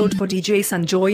upload for DJ Sanjoy.